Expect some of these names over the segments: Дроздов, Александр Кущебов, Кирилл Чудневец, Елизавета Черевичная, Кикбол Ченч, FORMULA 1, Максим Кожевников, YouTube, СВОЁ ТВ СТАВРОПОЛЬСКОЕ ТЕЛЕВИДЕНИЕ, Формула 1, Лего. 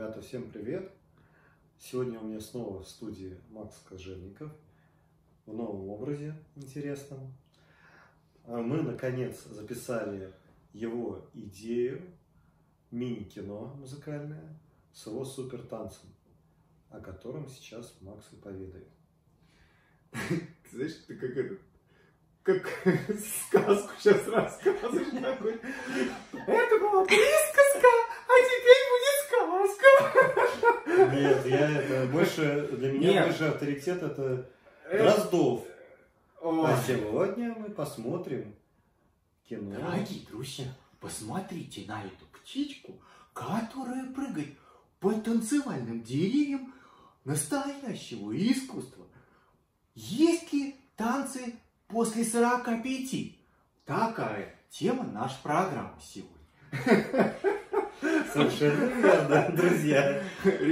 Ребята, всем привет! Сегодня у меня снова в студии Макс Кожевников в новом образе интересном. Мы, наконец, записали его идею мини-кино музыкальное с его супертанцем, о котором сейчас Макс и поведает. Ты знаешь, ты как этот... Как сказку сейчас рассказываешь такой. Это была присказка, а теперь будет сказка. Нет, я это больше, для меня больше авторитет это Дроздов. А сегодня мы посмотрим кино. Дорогие друзья, посмотрите на эту птичку, которая прыгает по танцевальным деревьям настоящего искусства. Есть ли танцы после 45? Такая тема нашей программы сегодня. Совершенно верно, друзья.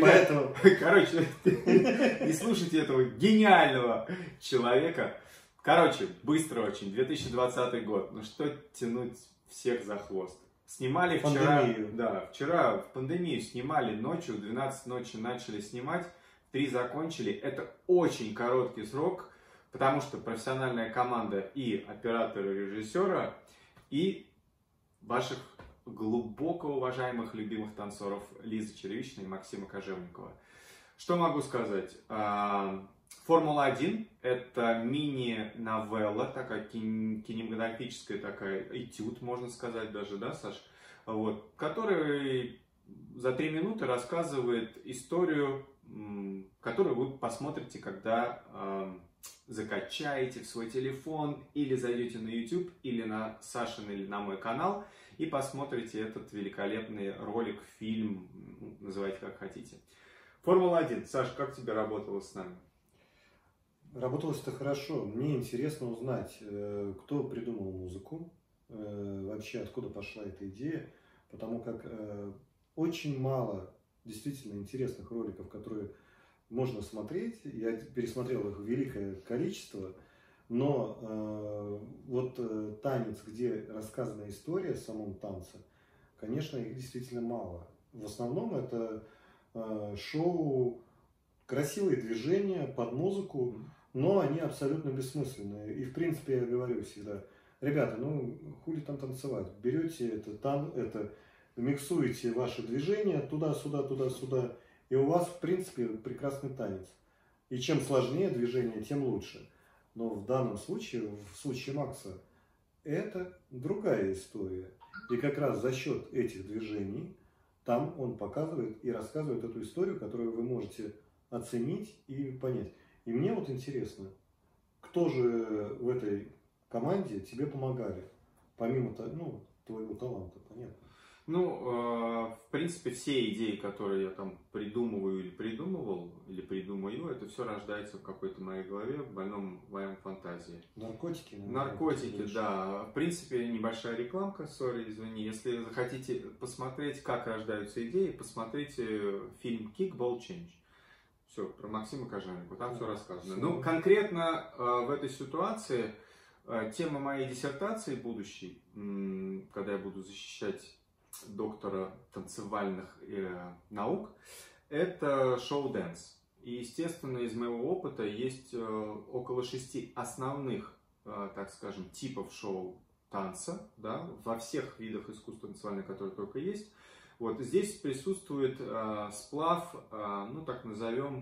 Поэтому, короче, не слушайте этого гениального человека. Короче, быстро очень. 2020 год. Ну что тянуть всех за хвост? Снимали вчера. Да, вчера в пандемию снимали ночью. В 12 ночи начали снимать. В 3 закончили. Это очень короткий срок. Потому что профессиональная команда и оператора, режиссера, и ваших глубоко уважаемых, любимых танцоров Лизы Черевичной и Максима Кожевникова. Что могу сказать? «Формула 1» — это мини-новелла, такая кинематографическая, такая этюд, можно сказать даже, да, Саш? Вот, который за 3 минуты рассказывает историю, которую вы посмотрите, когда... закачаете в свой телефон или зайдете на YouTube, или на Сашин, или на мой канал и посмотрите этот великолепный ролик, фильм, называйте как хотите. «Формула-1». Саш, как тебе работалось с нами? Работалось-то хорошо. Мне интересно узнать, кто придумал музыку, вообще откуда пошла эта идея, потому как очень мало действительно интересных роликов, которые... можно смотреть, я пересмотрел их великое количество, но танец, где рассказана история о самом танце, конечно, их действительно мало. В основном это шоу, красивые движения под музыку, но они абсолютно бессмысленные. И в принципе я говорю всегда, ребята, ну хули там танцевать, берете это, миксуете ваши движения туда-сюда, туда-сюда, и у вас, в принципе, прекрасный танец. И чем сложнее движение, тем лучше. Но в данном случае, в случае Макса, это другая история. И как раз за счет этих движений, там он показывает и рассказывает эту историю, которую вы можете оценить и понять. И мне вот интересно, кто же в этой команде тебе помогали? Помимо твоего таланта, понятно. Ну, в принципе, все идеи, которые я там придумываю или придумывал, или придумаю, это все рождается в какой-то моей голове, в больном моем фантазии. Наркотики? Наркотики, да. В принципе, небольшая рекламка, сори, извини. Если захотите посмотреть, как рождаются идеи, посмотрите фильм «Кикбол Ченч». Все, про Максима Кожевникова, там все рассказано. Ну, конкретно в этой ситуации тема моей диссертации будущей, когда я буду защищать... доктора танцевальных наук, это шоу-дэнс. И, естественно, из моего опыта есть около 6 основных, так скажем, типов шоу-танца, да, во всех видах искусства танцевальных, которые только есть. Вот здесь присутствует сплав, ну, так назовем,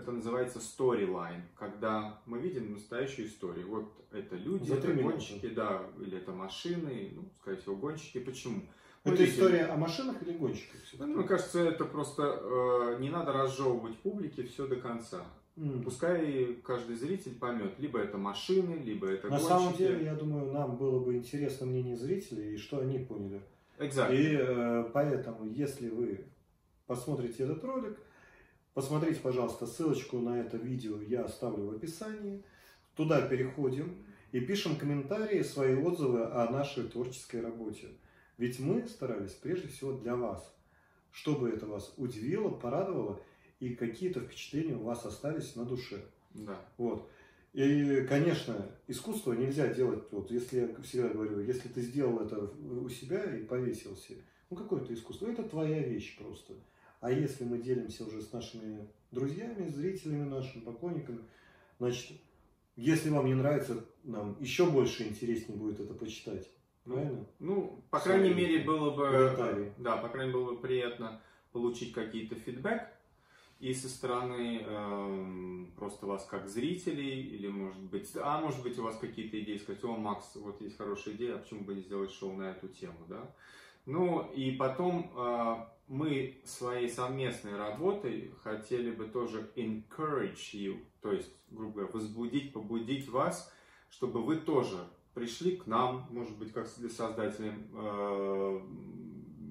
это называется сторилайн, когда мы видим настоящую историю. Вот это люди, это гонщики, да, или это машины, ну, скорее всего, гонщики. Почему? Это история о машинах или гонщиках? Мне кажется, это просто не надо разжевывать публике все до конца. Пускай каждый зритель поймет, либо это машины, либо это гонщики. На самом деле, я думаю, нам было бы интересно мнение зрителей и что они поняли. Exactly. И поэтому, если вы посмотрите этот ролик, посмотрите, пожалуйста, ссылочку на это видео я оставлю в описании. Туда переходим и пишем комментарии, свои отзывы о нашей творческой работе. Ведь мы старались прежде всего для вас, чтобы это вас удивило, порадовало и какие-то впечатления у вас остались на душе. Да. Вот. И, конечно, искусство нельзя делать, вот если я всегда говорю, если ты сделал это у себя и повесился, ну какое это искусство, это твоя вещь просто. А если мы делимся уже с нашими друзьями, зрителями нашими, поклонниками, значит, если вам не нравится, нам еще больше интереснее будет это почитать. Правильно? Ну, по крайней мере, было бы, да, по крайней мере, было бы приятно получить какие-то фидбэк и со стороны просто вас как зрителей, или может быть у вас какие-то идеи, сказать, о, Макс, вот есть хорошая идея, а почему бы не сделать шоу на эту тему, да? Ну, и потом мы своей совместной работой хотели бы тоже encourage you, то есть, грубо говоря, возбудить, побудить вас, чтобы вы тоже пришли к нам, может быть, как создателям,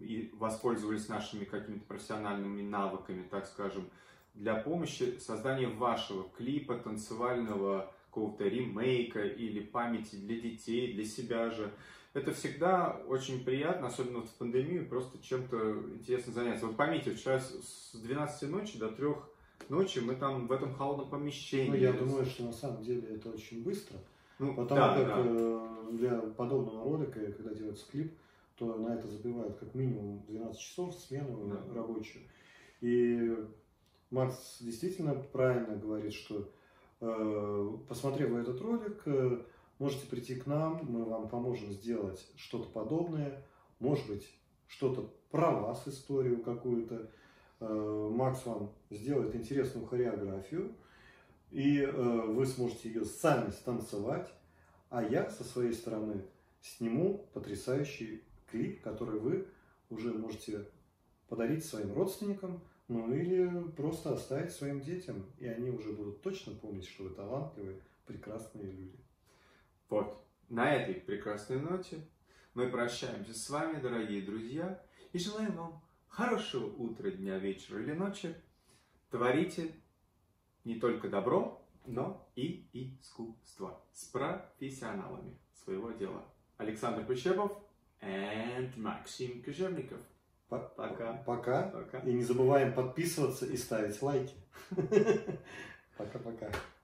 и воспользовались нашими какими-то профессиональными навыками, так скажем, для помощи созданию вашего клипа, танцевального какого-то ремейка или памяти для детей, для себя же. Это всегда очень приятно, особенно в пандемию, просто чем-то интересно заняться. Вот поймите, вчера с 12 ночи до 3 ночи мы там в этом холодном помещении. Ну, я думаю, что на самом деле это очень быстро. Ну, потому как для подобного ролика, когда делается клип, то на это забивают как минимум 12 часов смену рабочую. И Макс действительно правильно говорит, что посмотрев этот ролик, можете прийти к нам, мы вам поможем сделать что-то подобное, может быть, что-то про вас, историю какую-то. Макс вам сделает интересную хореографию, и вы сможете ее сами станцевать, а я со своей стороны сниму потрясающий клип, который вы уже можете подарить своим родственникам, ну или просто оставить своим детям, и они уже будут точно помнить, что вы талантливые, прекрасные люди. Вот, на этой прекрасной ноте мы прощаемся с вами, дорогие друзья, и желаем вам хорошего утра, дня, вечера или ночи. Творите не только добро, но и искусство с профессионалами своего дела. Александр Кущебов и Максим Кожевников. Пока. Пока. И не забываем подписываться и ставить лайки. Пока-пока.